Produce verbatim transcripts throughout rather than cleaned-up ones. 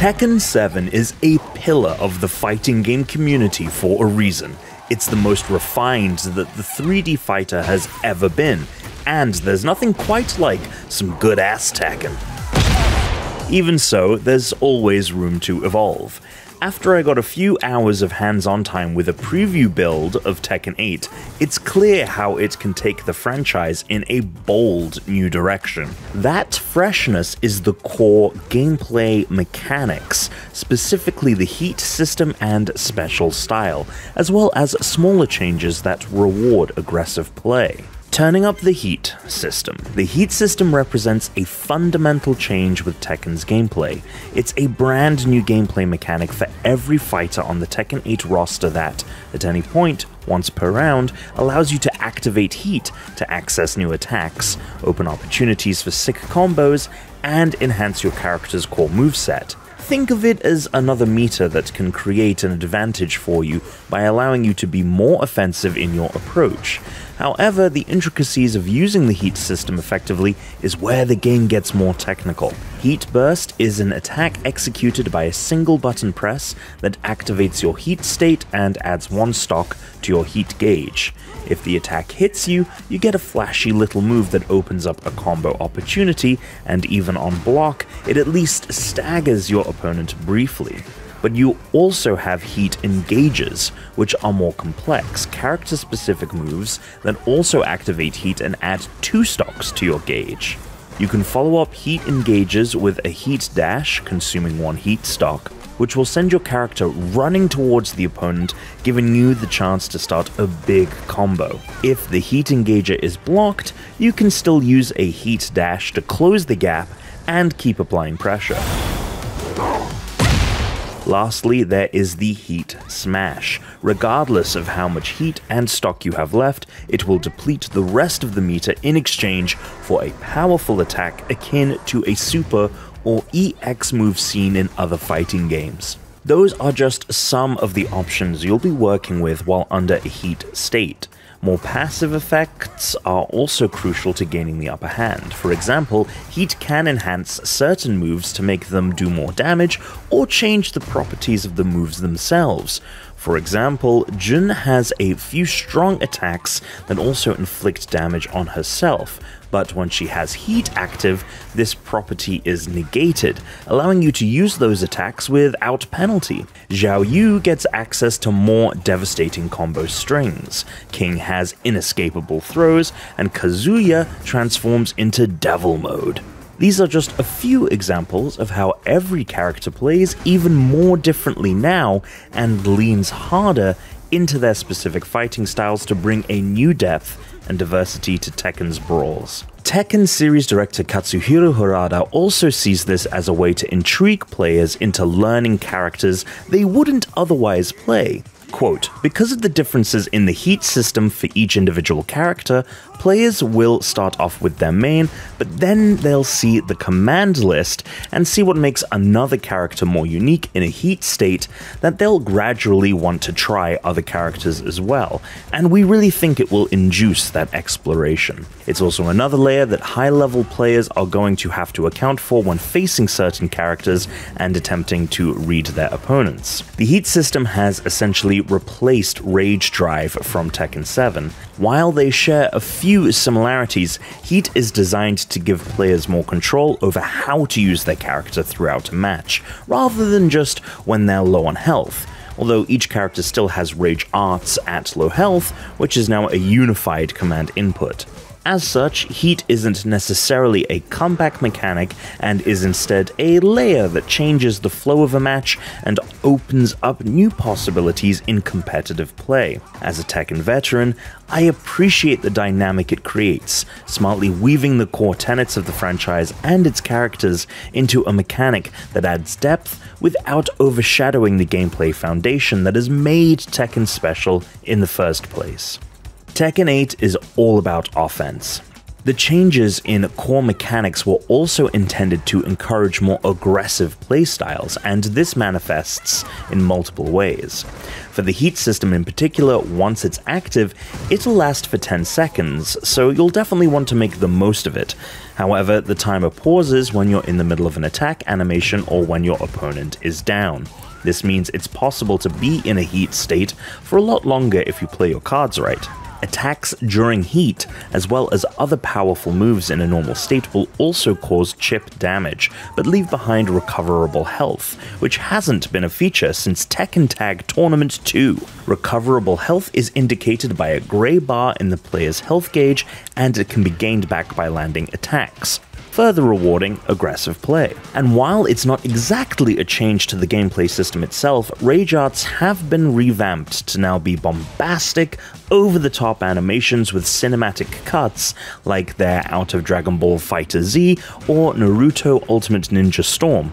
Tekken seven is a pillar of the fighting game community for a reason. It's the most refined that the three D fighter has ever been, and there's nothing quite like some good-ass Tekken. Even so, there's always room to evolve. After I got a few hours of hands-on time with a preview build of Tekken eight, it's clear how it can take the franchise in a bold new direction. That freshness is the core gameplay mechanics, specifically the heat system and special style, as well as smaller changes that reward aggressive play. Turning up the heat system. The heat system represents a fundamental change with Tekken's gameplay. It's a brand new gameplay mechanic for every fighter on the Tekken eight roster that, at any point, once per round, allows you to activate heat to access new attacks, open opportunities for sick combos, and enhance your character's core moveset. Think of it as another meter that can create an advantage for you by allowing you to be more offensive in your approach. However, the intricacies of using the heat system effectively is where the game gets more technical. Heat Burst is an attack executed by a single button press that activates your heat state and adds one stock to your heat gauge. If the attack hits you, you get a flashy little move that opens up a combo opportunity, and even on block, it at least staggers your opponent briefly. But you also have Heat Engagers, which are more complex, character-specific moves that also activate heat and add two stocks to your gauge. You can follow up Heat Engagers with a Heat Dash, consuming one heat stock, which will send your character running towards the opponent, giving you the chance to start a big combo. If the Heat Engager is blocked, you can still use a Heat Dash to close the gap and keep applying pressure. Lastly, there is the Heat Smash. Regardless of how much heat and stock you have left, it will deplete the rest of the meter in exchange for a powerful attack akin to a super or E X move seen in other fighting games. Those are just some of the options you'll be working with while under a heat state. More passive effects are also crucial to gaining the upper hand. For example, heat can enhance certain moves to make them do more damage or change the properties of the moves themselves. For example, Jun has a few strong attacks that also inflict damage on herself, but when she has heat active, this property is negated, allowing you to use those attacks without penalty. Zhao Yu gets access to more devastating combo strings, King has inescapable throws, and Kazuya transforms into Devil Mode. These are just a few examples of how every character plays even more differently now and leans harder into their specific fighting styles to bring a new depth and diversity to Tekken's brawls. Tekken series director Katsuhiro Harada also sees this as a way to intrigue players into learning characters they wouldn't otherwise play. Quote, "Because of the differences in the heat system for each individual character, players will start off with their main, but then they'll see the command list and see what makes another character more unique in a heat state that they'll gradually want to try other characters as well, and we really think it will induce that exploration. It's also another layer that high-level players are going to have to account for when facing certain characters and attempting to read their opponents." The heat system has essentially replaced Rage Drive from Tekken seven. While they share a few similarities, Heat is designed to give players more control over how to use their character throughout a match, rather than just when they're low on health, although each character still has Rage Arts at low health, which is now a unified command input. As such, heat isn't necessarily a comeback mechanic and is instead a layer that changes the flow of a match and opens up new possibilities in competitive play. As a Tekken veteran, I appreciate the dynamic it creates, smartly weaving the core tenets of the franchise and its characters into a mechanic that adds depth without overshadowing the gameplay foundation that has made Tekken special in the first place. Tekken eight is all about offense. The changes in core mechanics were also intended to encourage more aggressive playstyles, and this manifests in multiple ways. For the Heat system in particular, once it's active, it'll last for ten seconds, so you'll definitely want to make the most of it. However, the timer pauses when you're in the middle of an attack animation or when your opponent is down. This means it's possible to be in a Heat state for a lot longer if you play your cards right. Attacks during Heat, as well as other powerful moves in a normal state, will also cause chip damage, but leave behind recoverable health, which hasn't been a feature since Tekken Tag Tournament two. Recoverable health is indicated by a grey bar in the player's health gauge, and it can be gained back by landing attacks, further rewarding aggressive play. And while it's not exactly a change to the gameplay system itself, Rage Arts have been revamped to now be bombastic, over-the-top animations with cinematic cuts like they're out of Dragon Ball FighterZ or Naruto Ultimate Ninja Storm.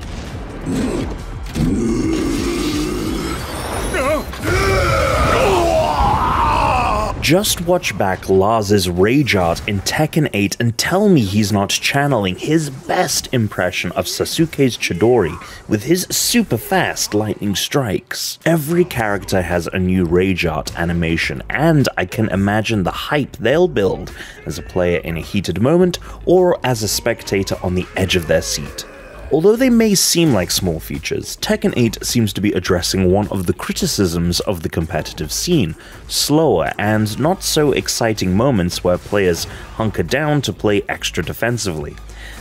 Just watch back Lars's Rage Art in Tekken eight and tell me he's not channeling his best impression of Sasuke's Chidori with his super fast lightning strikes. Every character has a new Rage Art animation, and I can imagine the hype they'll build as a player in a heated moment or as a spectator on the edge of their seat. Although they may seem like small features, Tekken eight seems to be addressing one of the criticisms of the competitive scene: slower and not so exciting moments where players hunker down to play extra defensively.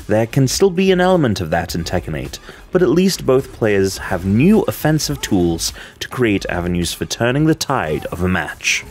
There can still be an element of that in Tekken eight, but at least both players have new offensive tools to create avenues for turning the tide of a match.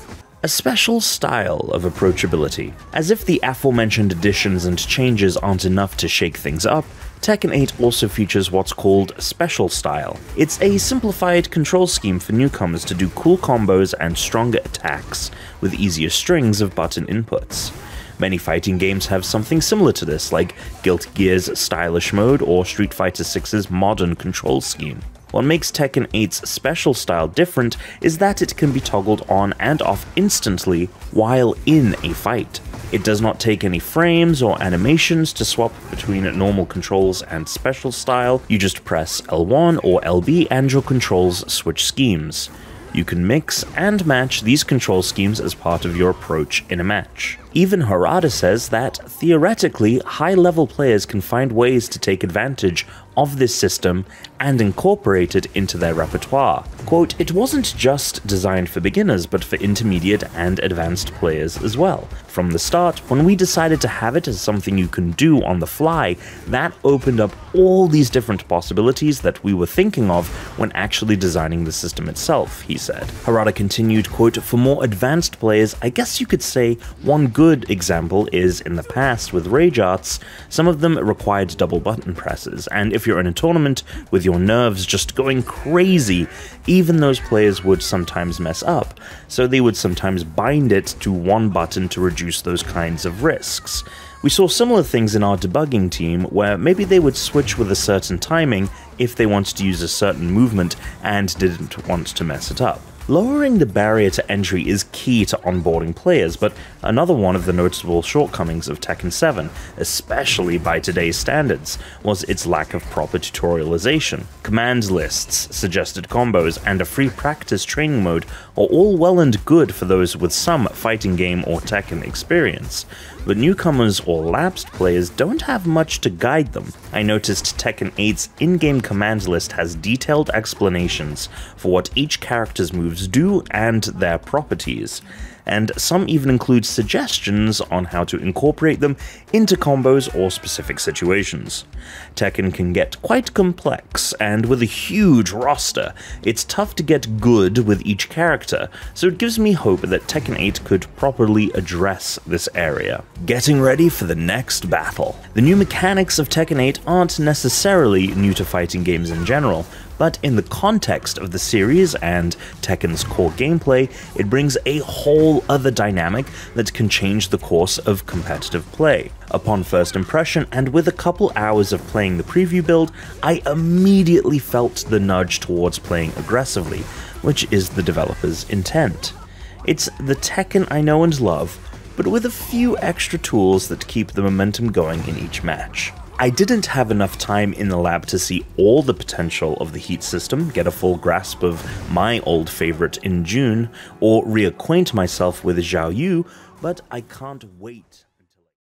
A special style of approachability. As if the aforementioned additions and changes aren't enough to shake things up, Tekken eight also features what's called special style. It's a simplified control scheme for newcomers to do cool combos and stronger attacks with easier strings of button inputs. Many fighting games have something similar to this, like Guilty Gear's stylish mode or Street Fighter six's modern control scheme. What makes Tekken eight's special style different is that it can be toggled on and off instantly while in a fight. It does not take any frames or animations to swap between normal controls and special style. You just press L one or L B and your controls switch schemes. You can mix and match these control schemes as part of your approach in a match. Even Harada says that, theoretically, high-level players can find ways to take advantage of this system and incorporate it into their repertoire. Quote, "It wasn't just designed for beginners, but for intermediate and advanced players as well. From the start, when we decided to have it as something you can do on the fly, that opened up all these different possibilities that we were thinking of when actually designing the system itself," he said. Harada continued, quote, "For more advanced players, I guess you could say one good example is in the past with Rage Arts, some of them required double button presses, and if If you're in a tournament with your nerves just going crazy, even those players would sometimes mess up, so they would sometimes bind it to one button to reduce those kinds of risks. We saw similar things in our debugging team, where maybe they would switch with a certain timing if they wanted to use a certain movement and didn't want to mess it up." Lowering the barrier to entry is key to onboarding players, but another one of the noticeable shortcomings of Tekken seven, especially by today's standards, was its lack of proper tutorialization. Command lists, suggested combos, and a free practice training mode are all well and good for those with some fighting game or Tekken experience, but newcomers or lapsed players don't have much to guide them. I noticed Tekken eight's in-game command list has detailed explanations for what each character's moves do and their properties, and some even include suggestions on how to incorporate them into combos or specific situations. Tekken can get quite complex, and with a huge roster, it's tough to get good with each character, so it gives me hope that Tekken eight could properly address this area. Getting ready for the next battle. The new mechanics of Tekken eight aren't necessarily new to fighting games in general, but in the context of the series and Tekken's core gameplay, it brings a whole other dynamic that can change the course of competitive play. Upon first impression, and with a couple hours of playing the preview build, I immediately felt the nudge towards playing aggressively, which is the developer's intent. It's the Tekken I know and love, but with a few extra tools that keep the momentum going in each match. I didn't have enough time in the lab to see all the potential of the Heat system, get a full grasp of my old favorite in June, or reacquaint myself with Xiao Yu, but I can't wait.